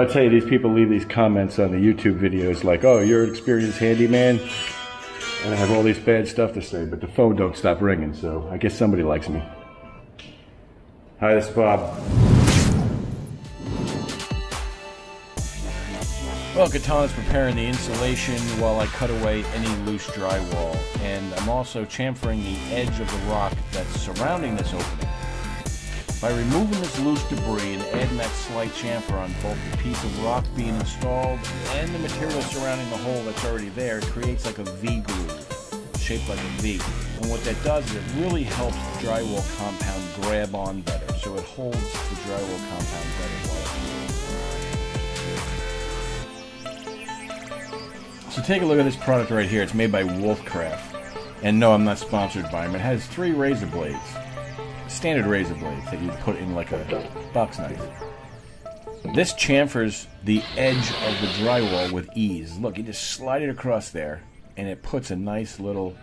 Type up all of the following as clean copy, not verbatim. I tell you, these people leave these comments on the YouTube videos like, oh, you're an experienced handyman, and I have all this bad stuff to say, but the phone don't stop ringing, so I guess somebody likes me. Hi, this is Bob. Well, Gaetan's preparing the insulation while I cut away any loose drywall, and I'm also chamfering the edge of the rock that's surrounding this opening. By removing this loose debris and adding that slight chamfer on both the piece of rock being installed and the material surrounding the hole that's already there, it creates like a V groove, shaped like a V. And what that does is it really helps the drywall compound grab on better, so it holds the drywall compound better while it's moving. So take a look at this product right here. It's made by Wolfcraft. And no, I'm not sponsored by them. It has 3 razor blades. Standard razor blades that you put in like a box knife. This chamfers the edge of the drywall with ease. Look, you just slide it across there and it puts a nice little,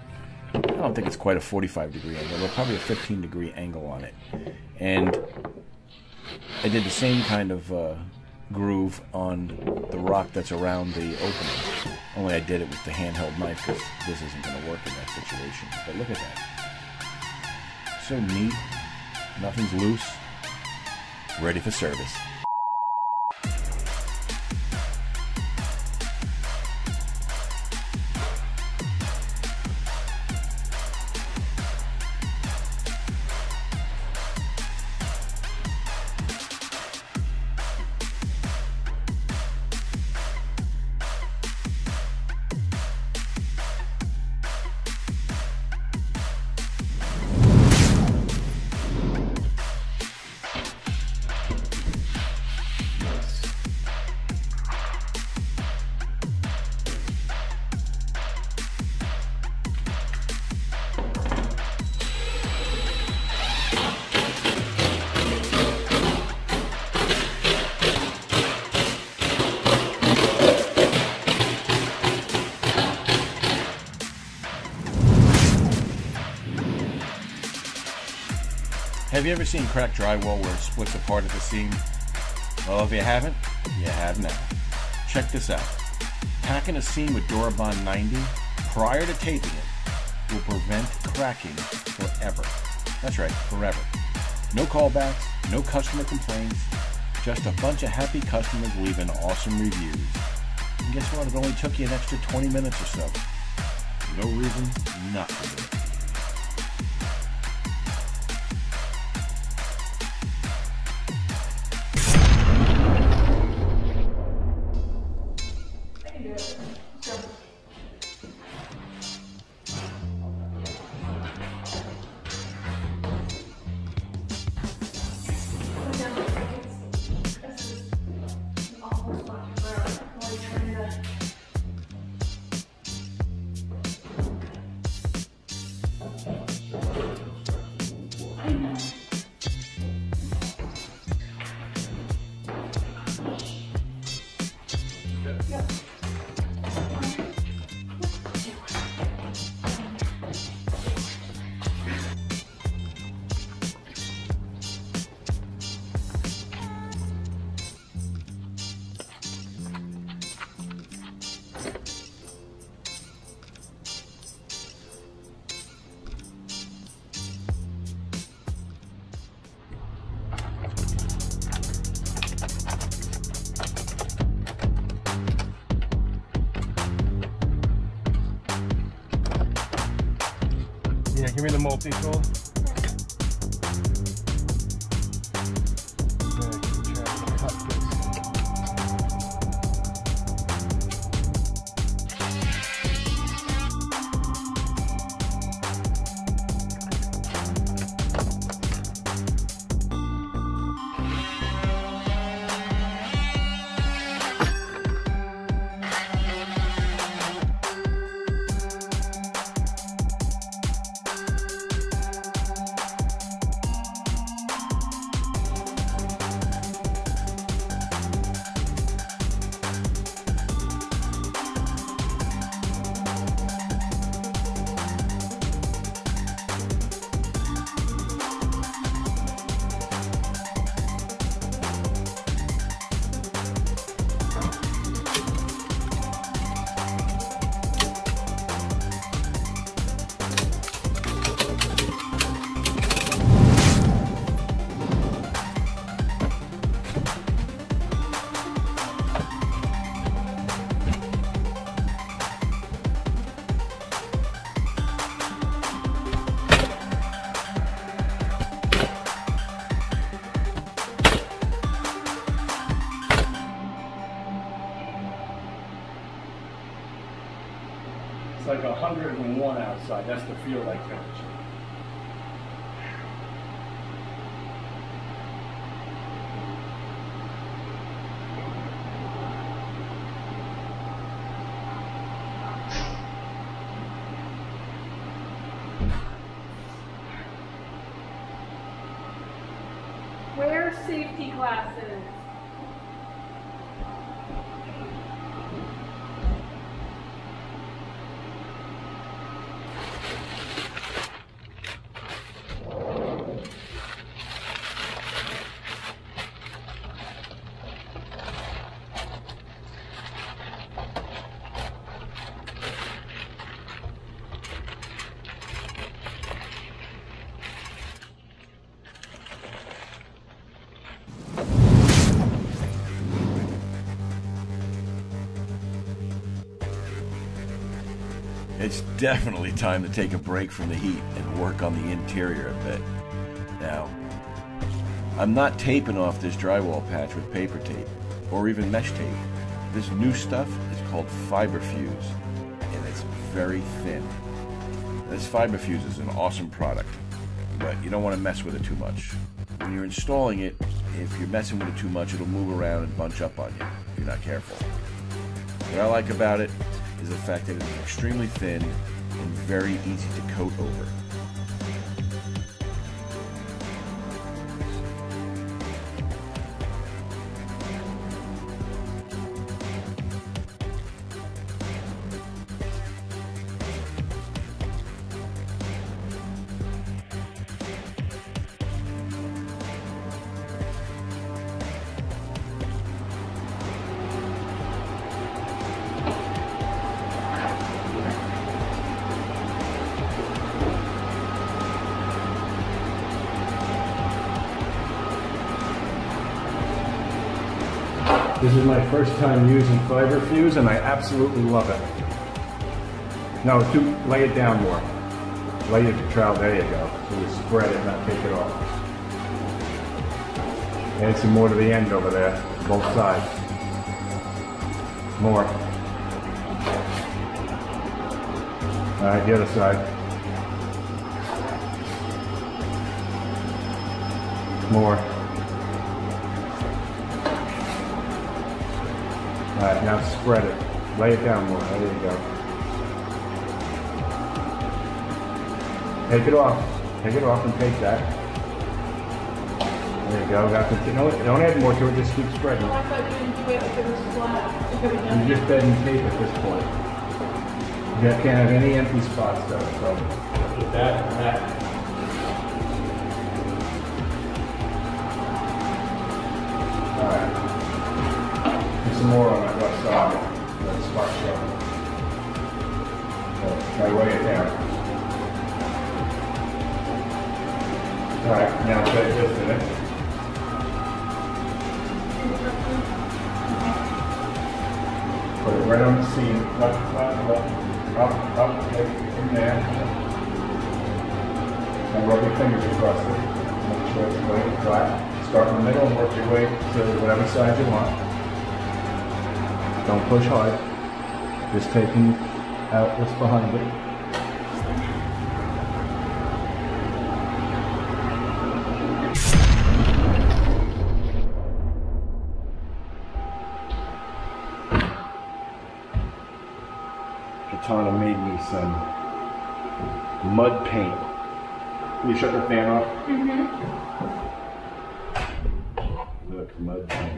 I don't think it's quite a 45 degree angle, but probably a 15 degree angle on it. And I did the same kind of groove on the rock that's around the opening, only I did it with the handheld knife because this isn't going to work in that situation. But look at that. So neat, nothing's loose, ready for service. Have you ever seen cracked drywall where it splits apart at the seam? Well, if you haven't, you have now. Check this out. Packing a seam with DuraBond 90 prior to taping it will prevent cracking forever. That's right, forever. No callbacks, no customer complaints, just a bunch of happy customers leaving awesome reviews. And guess what? It only took you an extra 20 minutes or so. No reason not to do it. Give me the multi-tool. 101 outside. That's the field light temperature. Wear safety glasses. It's definitely time to take a break from the heat and work on the interior a bit. Now, I'm not taping off this drywall patch with paper tape or even mesh tape. This new stuff is called FiberFuse, and it's very thin. This FiberFuse is an awesome product, but you don't want to mess with it too much. When you're installing it, if you're messing with it too much, it'll move around and bunch up on you if you're not careful. What I like about it is the fact that it's extremely thin and very easy to coat over. This is my first time using FiberFuse, and I absolutely love it. Now, lay it down more. Lay it to trowel, there you go. So you spread it, not take it off. Add some more to the end over there, both sides. More. All right, the other side. More. Alright, now spread it. Lay it down more. There you go. Take it off. Take it off and take that. There you go. Got the, don't add more to it, just keep spreading. I thought you didn't do it because it was flat. You just bed and tape at this point. You can't have any empty spots though, so. Get that and that. More on my left side. That's my show. So try to weigh it down. Alright, now take this in it. Put it right on the seam. Up, in there. And rub your fingers across it. Make sure it's really flat. Start in the middle and work your way to whatever side you want. Don't push hard, just taking out what's behind it. Katana made me some mud paint. Will you shut the fan off? Mm-hmm. Look, mud paint.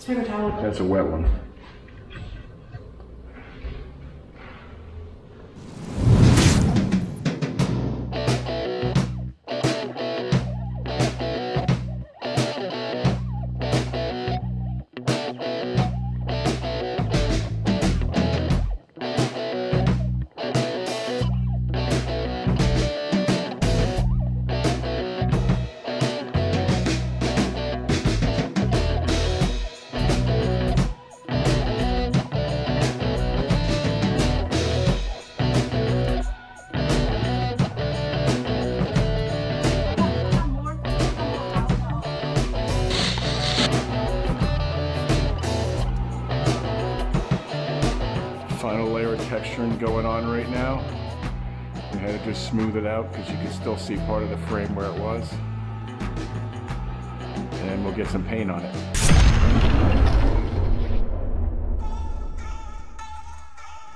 Spin the towel. That's a wet one. Texturing going on right now. We had to just smooth it out because you can still see part of the frame where it was. And we'll get some paint on it.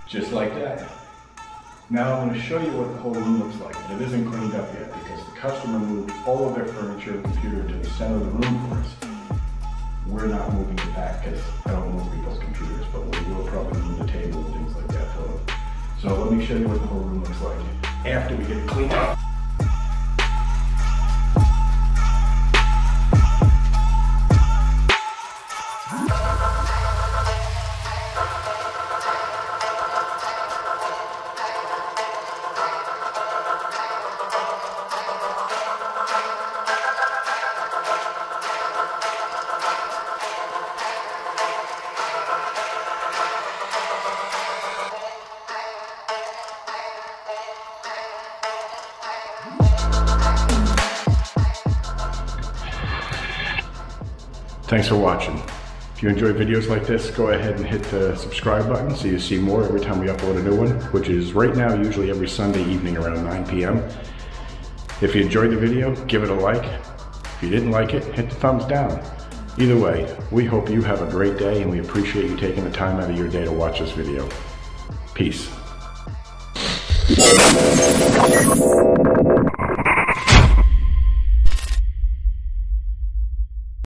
Just like that. Now I'm going to show you what the whole room looks like. It isn't cleaned up yet because the customer moved all of their furniture and computer to the center of the room for us. We're not moving it back because I don't move people's computers, but we will probably move the table and things like that. So let me show you what the whole room looks like after we get it cleaned up. Thanks for watching. If you enjoy videos like this, go ahead and hit the subscribe button so you see more every time we upload a new one, which is right now usually every Sunday evening around 9 p.m. If you enjoyed the video, give it a like. If you didn't like it, hit the thumbs down. Either way, we hope you have a great day and we appreciate you taking the time out of your day to watch this video. Peace.